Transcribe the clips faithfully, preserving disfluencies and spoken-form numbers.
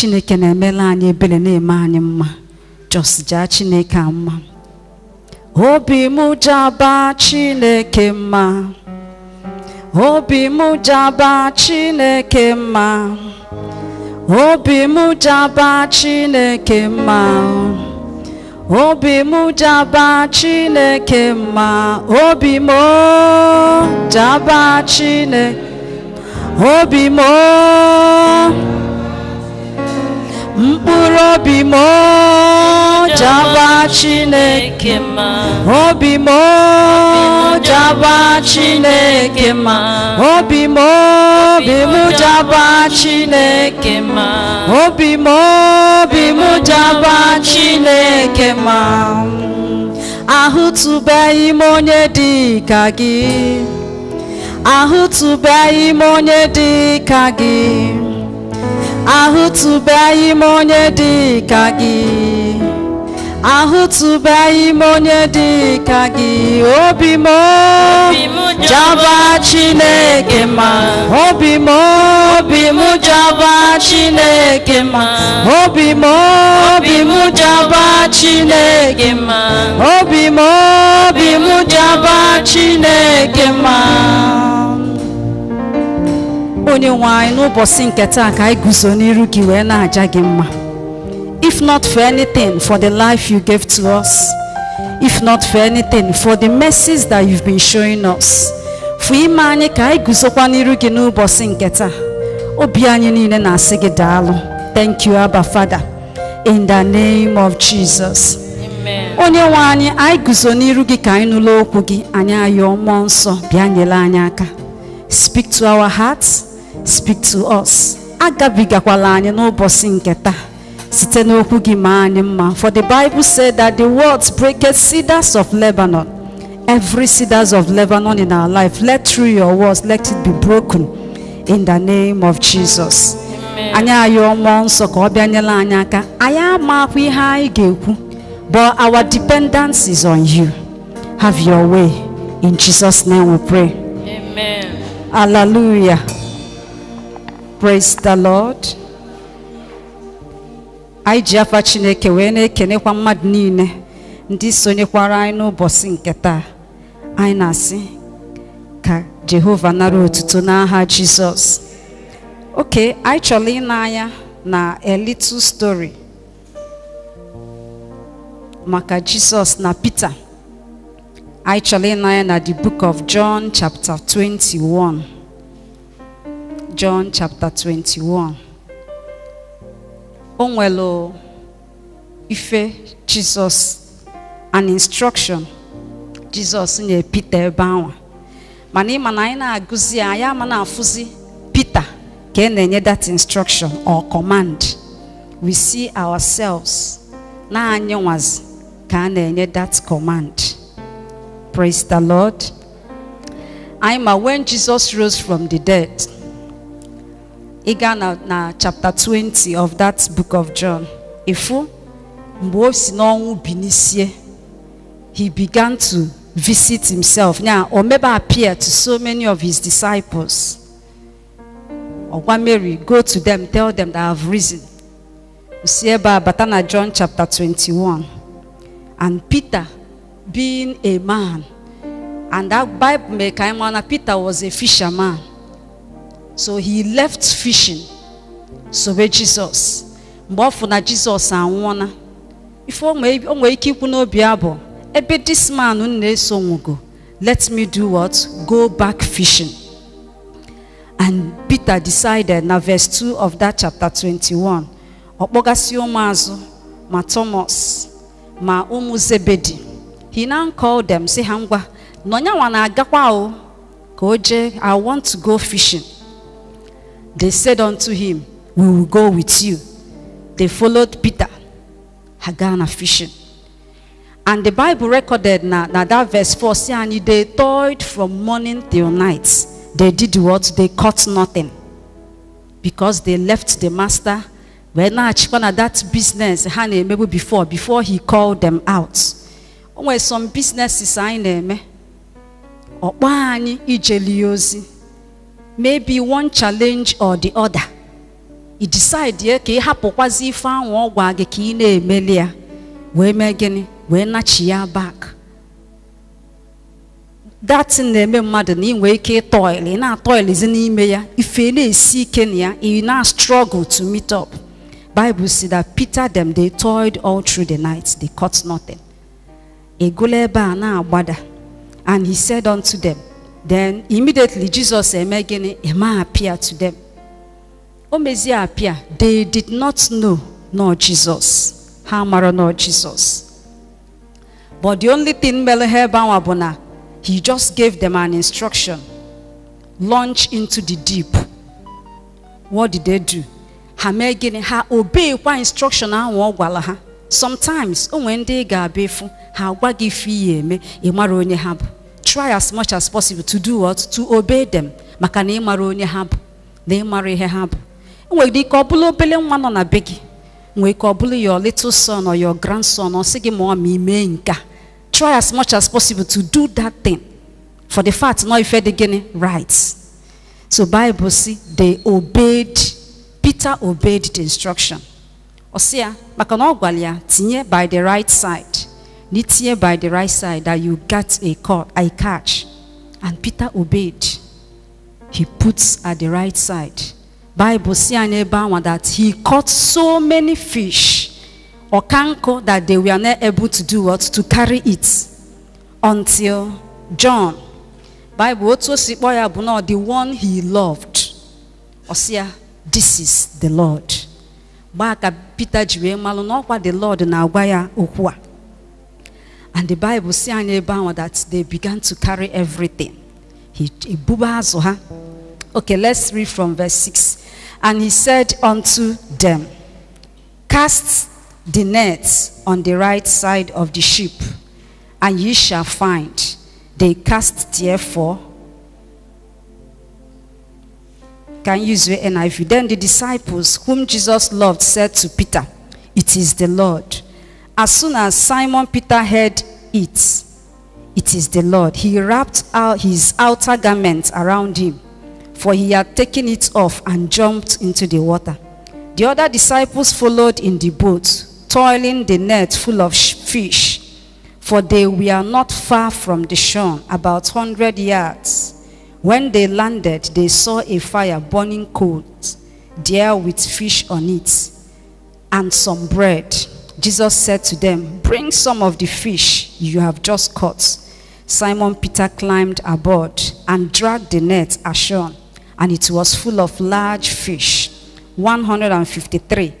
Chineke na-emela anyị ebere na-eme anyị mma. Just ja Chineke mma. Obi mụ jaba Chineke mma. Obi mụ jaba Chineke mma. Obi mụ jaba Chineke mma. Obi mu jaba Chineke mma. Obi mu jaba Chineke. Obi mu mkpụrụ obi mu jaba Chineke mma. Obi mu jaba Chineke mma. Obi mu jaba Chineke mma. Obi mu jaba Chineke mma. Ahụtụbeghị m onye dị ka gị. Ahụtụbeghị m onye dị ka gị. Ahụtụbeghị m onye dị ka gị. Ahụtụbeghị m onye dị ka gị. Obi m jaba Chineke mma. Obi m jaba Chineke mma. Obi m jaba Chineke mma. Obi m jaba Chineke mma. If not for anything, for the life you gave to us, if not for anything, for the mercies that you've been showing us, thank you, Abba Father, in the name of Jesus. Amen. Speak to our hearts. Speak to us. For the Bible said that the words breaketh cedars of Lebanon. Every cedars of Lebanon in our life, let through your words, let it be broken in the name of Jesus. Amen. But our dependence is on you. Have your way. In Jesus' name we pray. Amen. Hallelujah. Praise the Lord. I japa Chineke wene kene kwa mad nine. Ndi sonye kwa raino bosin keta. I nasi. Ka Jehovah naru tutu na ha Jesus. Okay, I choli na ya na a little story. Maka Jesus na Peter. I choli na ya na the book of John chapter twenty-one. John chapter twenty-one. Onwelo ife Jesus an instruction. Jesus nye Peter bawa. Mani manaina aguzi aya mana afuzi Peter kenenye that instruction or command. We see ourselves na anyonwazi kenenye that command. Praise the Lord. Ima when Jesus rose from the dead. Igana na chapter twenty of that book of John. Ifu mbosi no binisie. He began to visit himself. Now, Omeba appeared to so many of his disciples. Ogwa Mary, go to them, tell them that I have risen. Usieba batana John chapter twenty-one. And Peter, being a man, and that Bible make him Peter was a fisherman. So he left fishing. So where Jesus, Mbofuna Jesus and Wana. If one way, one way, keep no biabo. Ebe this man unne songo. Let me do what? Go back fishing. And Peter decided. Now verse two of that chapter twenty-one. Opogasiyomazo, ma Thomas, ma umuzebedi. He now called them. Say hangwa. Nonya wana agapao. Koje, I want to go fishing. They said unto him, we will go with you. They followed Peter. Hagana fishing. And the Bible recorded now that verse four. And they toiled from morning till night. They did what? They caught nothing. Because they left the master. When that business, maybe before, before he called them out. When some businesses are in them, or maybe one challenge or the other. you decide ye ke hapo kwazi fa won gwa ge ki na emeli ya we me gini we na chia back that in the mother ni we ke toil na toil is in ime ya ife na esi kenya you na struggle to meet up. Bible says that Peter them they toiled all through the night, they caught nothing. And he said unto them, then immediately Jesus appeared to them. They did not know nor Jesus. Hamara nor Jesus. But the only thing he just gave them an instruction. Launch into the deep. What did they do? Ha obey one instruction and wagwalaha. Sometimes when they gabefu, ha wagifi me imarone hab. Try as much as possible to do what? To obey them. Makane marone hab. They marry hab. When they kobulo bele one on a biggie. When kobulo your little son or your grandson or sigi mo mi menka. Try as much as possible to do that thing. For the fact no ife de gene rights. So Bible see they obeyed. Peter obeyed the instruction. Osea, makanogwalia, tinye by the right side. Nitiye by the right side that you get a caught, I catch. And Peter obeyed. He puts at the right side. Bible says that he caught so many fish or kanko that they were not able to do what? To carry it. Until John. Bible says the one he loved. Osea, this is the Lord. Peter the Lord and the Bible says that they began to carry everything. Okay, let's read from verse six. And he said unto them, cast the nets on the right side of the ship, and ye shall find. They cast therefore. Can use your N I V. Then the disciples whom Jesus loved said to Peter, it is the Lord. As soon as Simon Peter heard it, it is the Lord, he wrapped out his outer garment around him, for he had taken it off and jumped into the water. The other disciples followed in the boat, toiling the net full of fish, for they were not far from the shore, about hundred yards. When they landed, they saw a fire burning coals, there with fish on it, and some bread. Jesus said to them, bring some of the fish you have just caught. Simon Peter climbed aboard and dragged the net ashore, and it was full of large fish, one hundred fifty-three.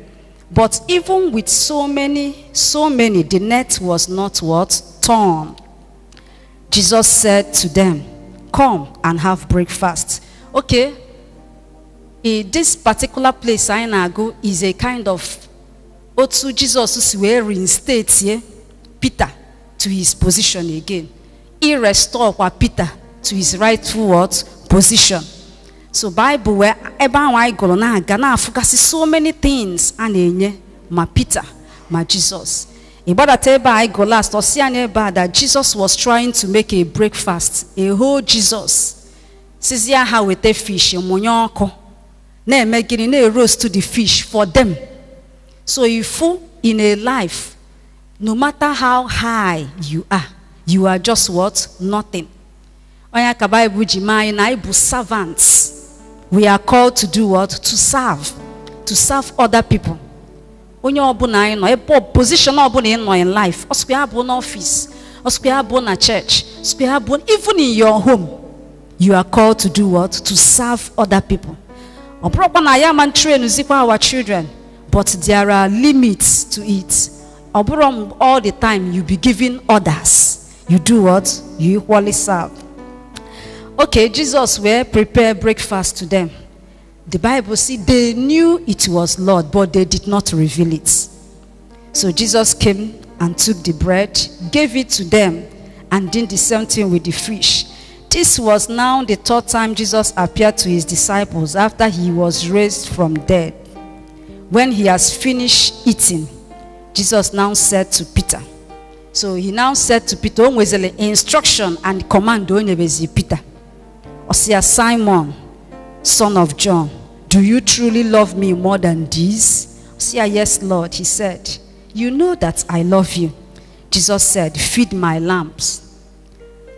But even with so many, so many, the net was not what? Torn. Jesus said to them, come and have breakfast. Okay. In this particular place, I now go is a kind of Otsu Jesus who reinstates Peter to his position again. He restores Peter to his rightful what? Position. So Bible where Eban Wai Golona Gana focuses so many things and my Peter, my Jesus. That Jesus was trying to make a breakfast, a whole Jesus. Sizia how with a fish, monyonko. Ne making a roast to the fish for them. So if in a life, no matter how high you are, you are just what? Nothing. Servants. We are called to do what? To serve. To serve other people. When you are position in life, or square bone office, or square bone church, square bone even in your home, you are called to do what? To serve other people. Or proper I am and train our children, but there are limits to it. All the time you be giving others. You do what? You equally serve. Okay, Jesus will prepare breakfast to them. The Bible says they knew it was Lord, but they did not reveal it. So Jesus came and took the bread, gave it to them, and did the same thing with the fish. This was now the third time Jesus appeared to his disciples after he was raised from dead. When he has finished eating, Jesus now said to Peter. So he now said to Peter, instruction and command Peter. Osea Simon, son of John, do you truly love me more than this? Say, yes, Lord, he said. You know that I love you. Jesus said, feed my lambs.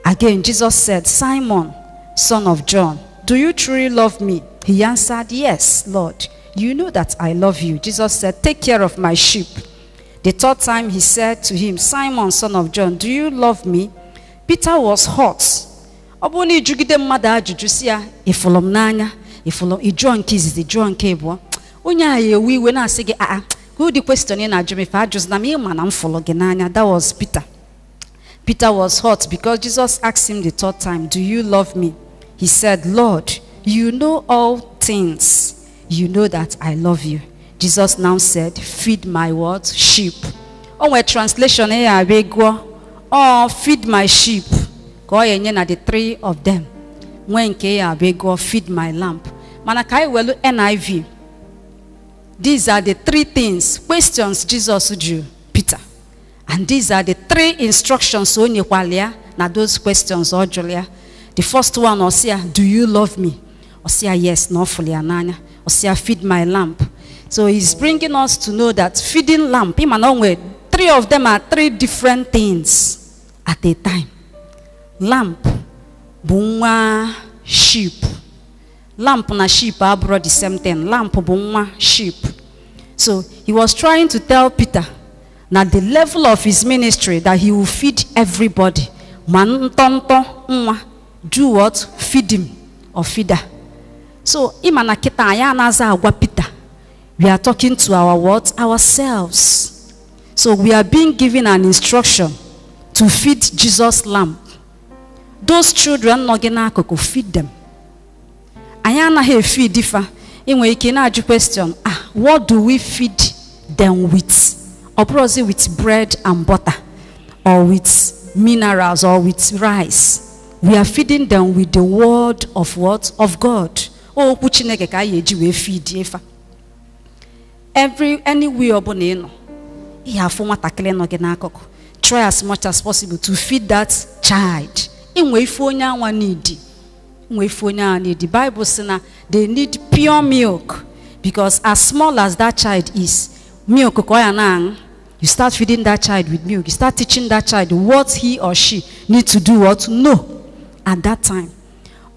Again, Jesus said, Simon, son of John, do you truly love me? He answered, yes, Lord, you know that I love you. Jesus said, take care of my sheep. The third time he said to him, Simon, son of John, do you love me? Peter was hot. That was Peter. Peter was hot because Jesus asked him the third time, do you love me? He said, Lord, you know all things. You know that I love you. Jesus now said, feed my what? Sheep. On my translation here, we go, oh, feed my sheep. Go ahead and the three of them. When here, we go, feed my lamb. Manakai welu N I V. These are the three things, questions Jesus would do, Peter. And these are the three instructions on you walia, na those questions or Julia. The first one, Osea, do you love me? Osea, yes, no fully ananya. Osea, feed my lamb. So he's bringing us to know that feeding lamb, him and onward, three of them are three different things at a time. Lamb, bunwa, sheep. Lamb na sheep are brought the same thing. Lamb, bunwa, sheep. So he was trying to tell Peter, now the level of his ministry, that he will feed everybody. Man tonto mwa. Do what? Feed him or feeder. So him and Akita Ayanaza Agwapita. We are talking to our what? Ourselves. So we are being given an instruction to feed Jesus' lamb. Those children, Nogena Koko, feed them. Ayana he feed ifa. Inwe ikina aju question. Ah, what do we feed them with? Or probably with bread and butter, or with minerals, or with rice. We are feeding them with the word of what? Of God. Oh, kuchineke ka yeji we feed ifa. Every any way oboneno, you have formed a clean organakoko. Try as much as possible to feed that child. In way for now, one needy. In way for now, need the Bible says they need pure milk, because as small as that child is, milk koyanang. You start feeding that child with milk. You start teaching that child what he or she need to do or to know at that time.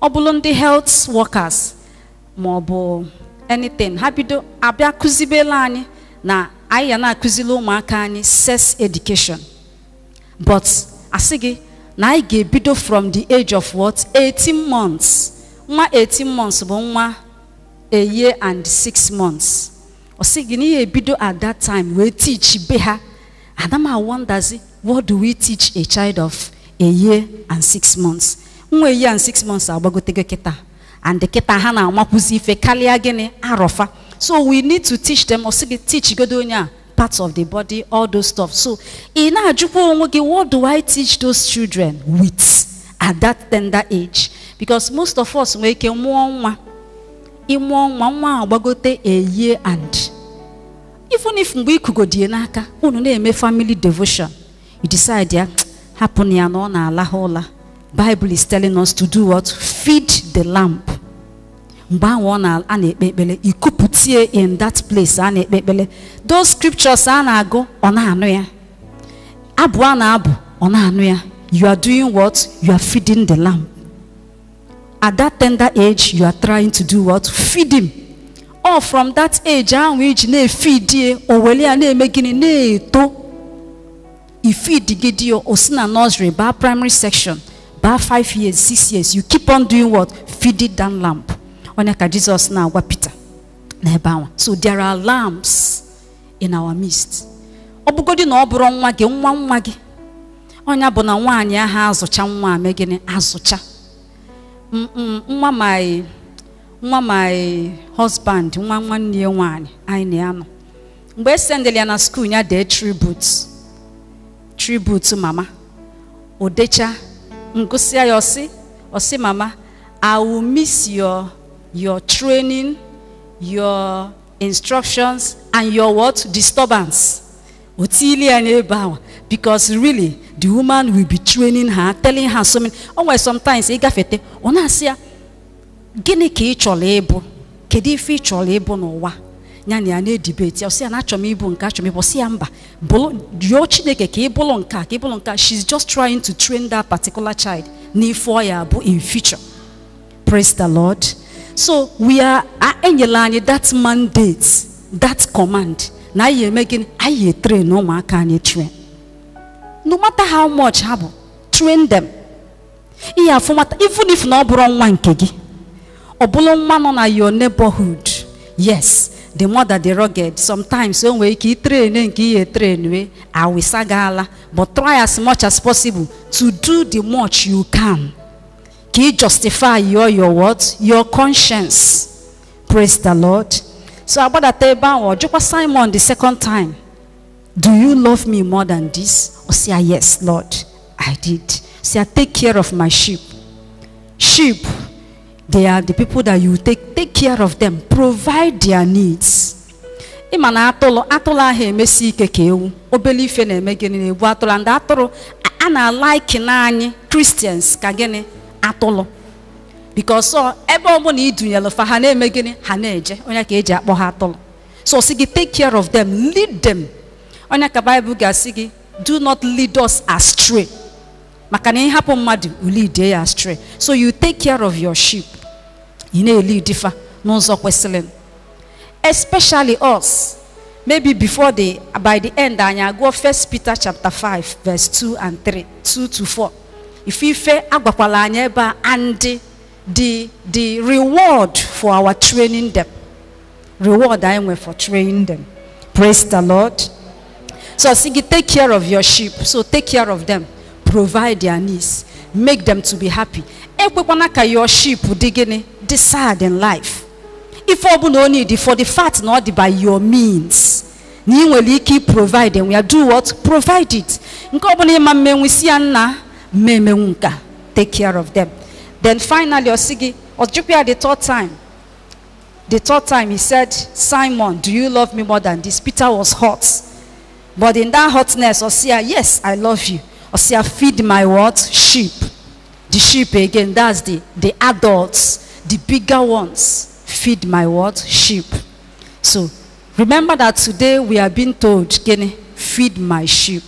Obolondi health workers, mobile. Anything. Habido abia kuzibelani na ayana kuzilo makani sex education. But asige na I get bido from the age of what? Eighteen months. Ma eighteen months bonwa a year and six months. Osige ni bido at that time we teach beha. Adama wonders, what do we teach a child of a year and six months? Mwe year and six months abago tegeketa. And the ketahana mapuzi fe kaliagene arofa. So we need to teach them, or teach godonya parts of the body, all those stuff. So in ajupo, what do I teach those children with at that tender age? Because most of us we can mwa bagote a year and even if we could go dienaka, unune family devotion. You decide yeah, happen ya no na lahola. Bible is telling us to do what? Feed the lamb. In that place. Those scriptures go, you are doing what? You are feeding the lamb. At that tender age, you are trying to do what? Feed him. Or from that age, you feed the Gideon Osina nursery by primary section. About five years, six years, you keep on doing what? Feed it down lamp. Onyeka Jesus now, what Peter? So there are lamps in our midst. Obugodi na oburo nwa ge nwa nwa ge. Onya bu na nwa anya ha azucha nwa megene azucha. Mm nwa my nwa my husband nwa nwa nie nwaani ai ne ano. Mgbe sendele na school nya dey tributes. Tribute to mama. Odecha Ngosia yosi, osi mama, I will miss your your training, your instructions, and your what? Disturbance. Because really, the woman will be training her, telling her so many. Oh, well, sometimes, gini ki chole ebo. Kedifi chole bonowa. Nyani ane debate. Osi anachomi ibu nka chomi bosi amba. Bolo yochineke ke bolo nka ke bolo nka. She's just trying to train that particular child. Ni foya bo in future. Praise the Lord. So we are enyelani that mandate, that command. Na ye making aye train no ma kanye train. No matter how much habo, train them. Iya fomata even if no buron one kegi. Obulon man on your neighborhood. Yes, the mother they rugged. Sometimes when we train, we train, I will sagala. But try as much as possible to do the much you can. Ki justify your your what? Your conscience. Praise the Lord. So about that table or Joshua Simon the second time. Do you love me more than this? Or say yes, Lord, I did. Say take care of my sheep. Sheep. They are the people that you take take care of them, provide their needs. Imana atolo atola he mesi kekewu obelife na emegeni na ebu atola and atoro ana like na anyi Christians ka gene atolo because so ebe omo na idunyelo fa ha na emegeni ha na eje onya ka eje akpo ha atolo so sigi take care of them, lead them. Onya ka Bible ga sigi do not lead us astray. So you take care of your sheep. Especially us. Maybe before the by the end, I go First Peter chapter five, verse two and three, two to four. If we fail, and the, the the reward for our training them. Reward I am for training them. Praise the Lord. So take care of your sheep. So take care of them. Provide their needs, make them to be happy. Your sheep decide in life. If you don't need for the fact not by your means, you will keep providing. We are do what? Provide it. Take care of them. Then finally, the third time, the third time he said, Simon, do you love me more than this? Peter was hot, but in that hotness, yes, I love you. I feed my what? Sheep. The sheep again, that's the, the adults, the bigger ones. Feed my what? Sheep. So, remember that today we are being told, feed my sheep.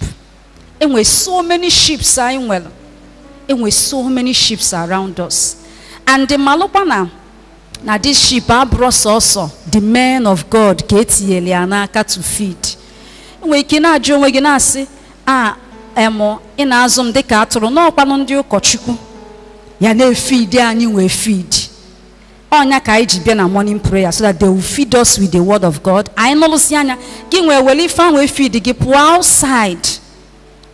And with so many sheep saying well, and with so many sheep around us. And the malopana, now these sheep are brought also, the men of God, to feed. And we cannot do, we cannot say, ah, Emo in azum de katuru no kwanundi okochuku ya na feed anyi we feed onya ka iji bia na morning prayer so that they will feed us with the word of God. I know si anya ginwe weli fan we feed the people outside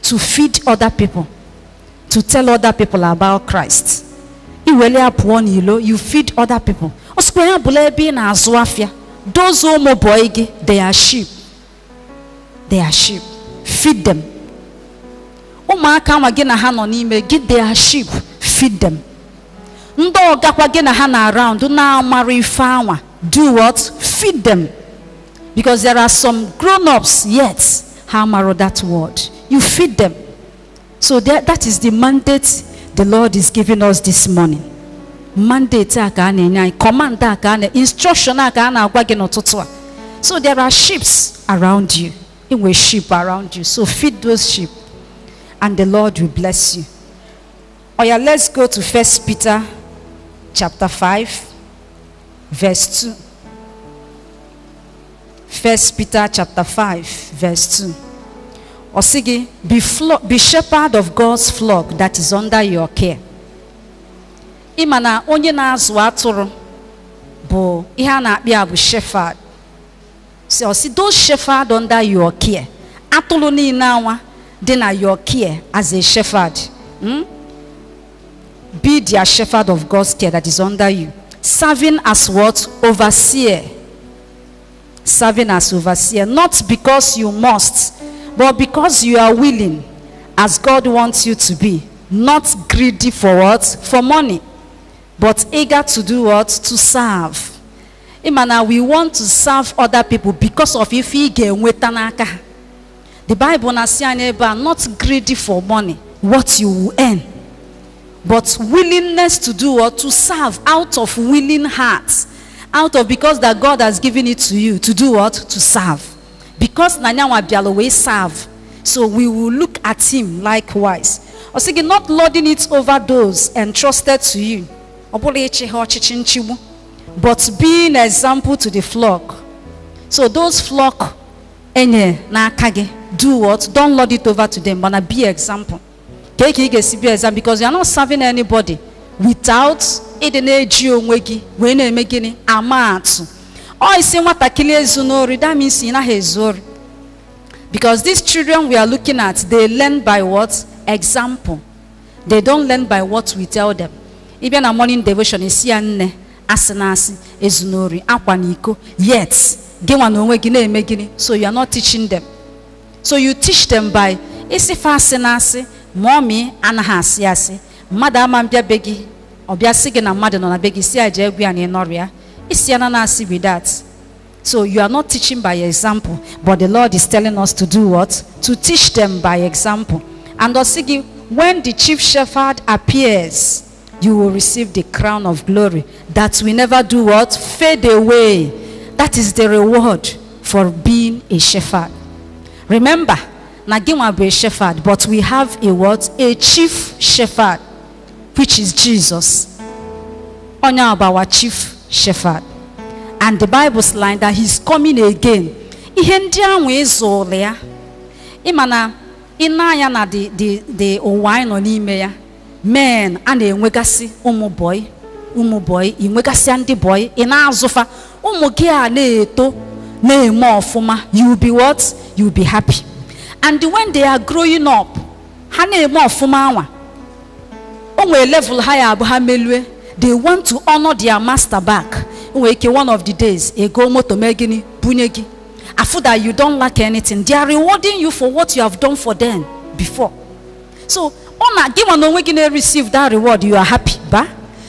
to feed other people, to tell other people about Christ. Iweli apon ilo you feed other people. Oskwe abule bi na azu afia those omo boyge they are sheep. They are sheep. Feed them. Get their sheep, feed them. Do what? Feed them. Because there are some grown-ups yet. How marrow that word. You feed them. So that, that is the mandate the Lord is giving us this morning. Mandate, command, instruction. So there are sheep around you. Anyway, sheep around you. So feed those sheep. And the Lord will bless you. Oh yeah, let's go to First Peter chapter five, verse two. First Peter chapter five, verse two. Osigi, be flock, be shepherd of God's flock that is under your care. Imana onye na azụ atụrụ bụ ihe a na-akpịa bụ shepherd. So osi those shepherd under your care. Atụrụ niile anwa deny your care as a shepherd. Hmm? Be their shepherd of God's care that is under you. Serving as what? Overseer. Serving as overseer. Not because you must, but because you are willing as God wants you to be. Not greedy for what? For money. But eager to do what? To serve. Imana, we want to serve other people because of if we get wetanaka. The Bible says, not greedy for money, what you will earn, but willingness to do or to serve out of willing hearts. out of because that God has given it to you to do what? To serve. Because Nanyawa Bialowe serve, so we will look at him likewise. Osigi, not lording it over those entrusted to you, but be an example to the flock. So those flock, do what? Don't lord it over to them, but be an example. Because you are not serving anybody without it. Because these children we are looking at, they learn by what? Example. They don't learn by what we tell them. Even a morning devotion is asinasi ezunori akwaniko. Yet, so you are not teaching them. So you teach them by isifa asinasi, mommy anahasiasi, madam ambia begi, obia sige na madam ona begi si ajegwi anenoria. Isiananasi with that. So you are not teaching by example, but the Lord is telling us to do what? To teach them by example. And Osigi, when the chief shepherd appears, you will receive the crown of glory that we never do what? Fade away. That is the reward for being a shepherd. Remember, Nagima be a shepherd, but we have a what? A chief shepherd, which is Jesus. Onya our chief shepherd. And the Bible's line that he's coming again. Imana inaya na the the the wine on email men and a wegasi umu boy umu boy in wegasi and the boy in azofa umugia ne to ne more fuma. You will be what? You will be happy. And when they are growing up, hane more fuma umu level higher abu hamelwe. They want to honor their master back. One of the days, ego moto megini bunyegi. After that, you don't lack anything. They are rewarding you for what you have done for them before. So, on a given when you receive that reward, you are happy, ba?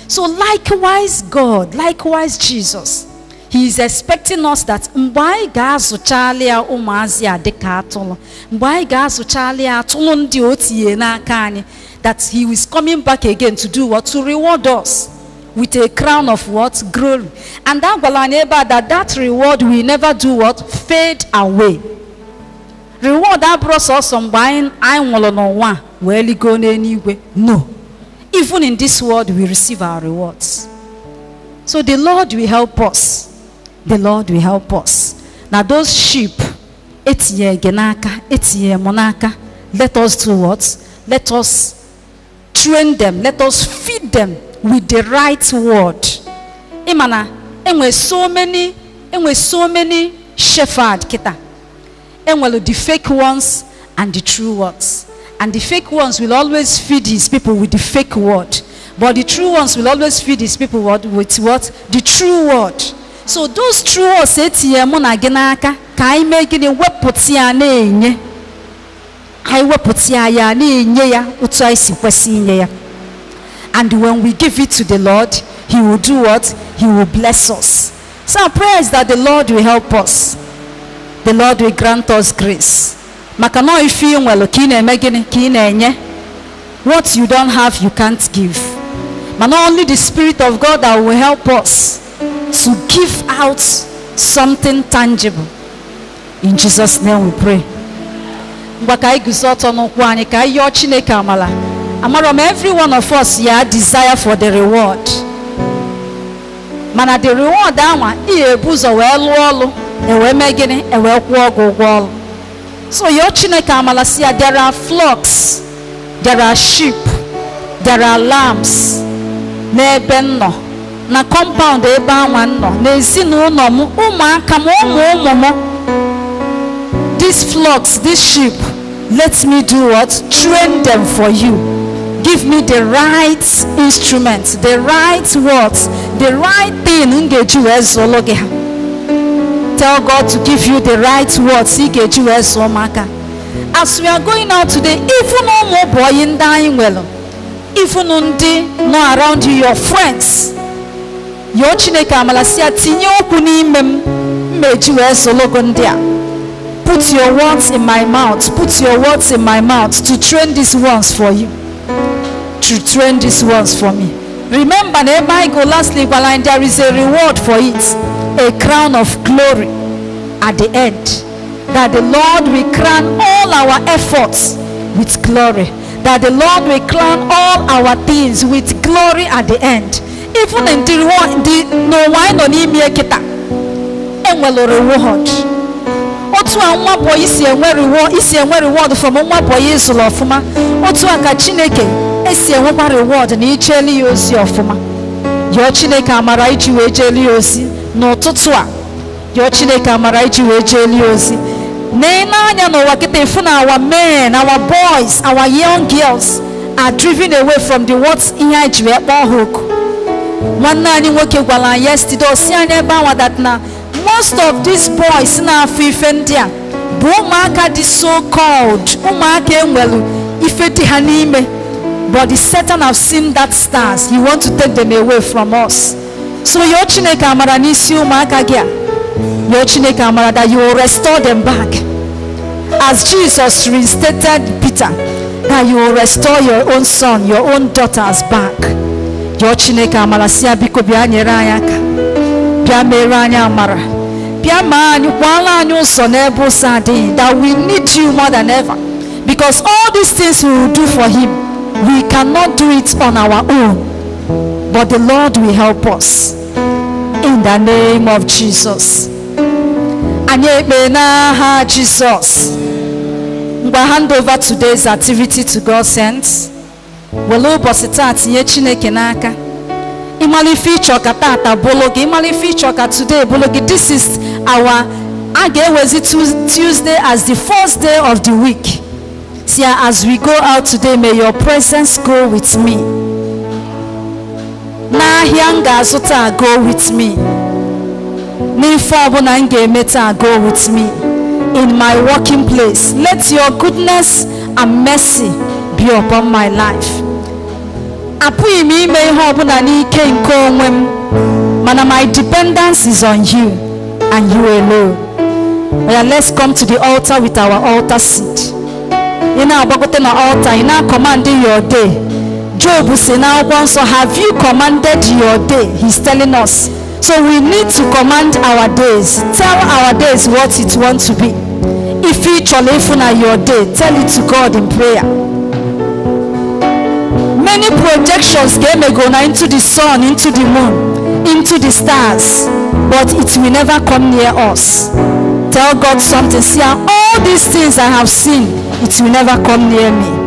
So, likewise, God, likewise, Jesus, He is expecting us that why gas uchalia umazia dekatolo, why gas uchalia tulundi otiye na kani, that He is coming back again to do what? To reward us with a crown of what? Glory. And that that that reward will never do what? Fade away. Reward that brought us some buying, I want no one. Well, you go anyway. No. Even in this world, we receive our rewards. So the Lord will help us. The Lord will help us. Now those sheep, etiye genaka, etiye monaka, let us do what? Let us train them. Let us feed them with the right word. Imana, and we so many, and we so many shepherd kita. And well, the fake ones and the true ones. And the fake ones will always feed his people with the fake word. But the true ones will always feed his people with what? The true word. So those true words say tiye mona genaka kai megini wepotia ne nye. Kai wepotia ya ne nye ya utoi sikwesi nye ya. And when we give it to the Lord, He will do what? He will bless us. So our prayer is that the Lord will help us. The Lord will grant us grace. What you don't have, you can't give. But not only the Spirit of God that will help us to give out something tangible. In Jesus' name we pray. Amarom, every one of us here yeah, desire for the reward. Mana the reward that one, I ebuzo well wallo, ewe megini, ewe kuogo wall. So your Chineke amalasia, there are flocks, there are sheep, there are lambs. Ne benno, na compound eba wano, ne zinu no mu uma kamu momo. These flocks, these sheep, let me do what? Train them for you. Give me the right instruments, the right words, the right thing. Tell God to give you the right words. As we are going out today, even no more boy in dying well, even no around you, your friends. Put your words in my mouth. Put your words in my mouth to train these ones for you. To train these ones for me. Remember, Nehemiah Golad Slipaline, there is a reward for it, a crown of glory at the end. That the Lord will crown all our efforts with glory. That the Lord will crown all our things with glory at the end. Even in the reward, no wine on him kita. And well, reward. Otu anwa boy is a reward, is a reward from one boy is a lofuma. Otu akachineke, is a one reward and each eliosi of fuma. Your chineke amaraichi wejeliosi, no totua. Your chineke amaraichi wejeliosi. Our men, our boys, our young girls are driven away from the words in that most of these boys now fifendia so-called, but the Satan have seen that stars. He want to take them away from us. So your Chineke amara n'isi ụmụaka gị. Your Chineke amara, that you will restore them back. As Jesus reinstated Peter, that you will restore your own son, your own daughters back. Your Chineke amara siya biko bia nyere anya ka. Bia mere anya amara. Bia ma anyi kwala anyi uso n'ebe uso adịghị. That we need you more than ever. Because all these things we will do for him, we cannot do it on our own. But the Lord will help us. In the name of Jesus. Jesus. We hand over today's activity to God's hands. We will boss it at Chineke n'aka. Imali feature katata bologi. Imali feature kat today bologi. This is our Agewezi Tuesday as the first day of the week. See, as we go out today, may your presence go with me. Na hianga azota go with me. Go with me in my working place. Let your goodness and mercy be upon my life. My dependence is on you and you alone. Let's come to the altar with our altar seat. In our altar, in our commanding your day. Job said, have you commanded your day? He's telling us. So we need to command our days. Tell our days what it wants to be. If you cholefuna your day, tell it to God in prayer. Many projections came go now into the sun, into the moon, into the stars, but it will never come near us. Tell God something. See, all these things I have seen, it will never come near me.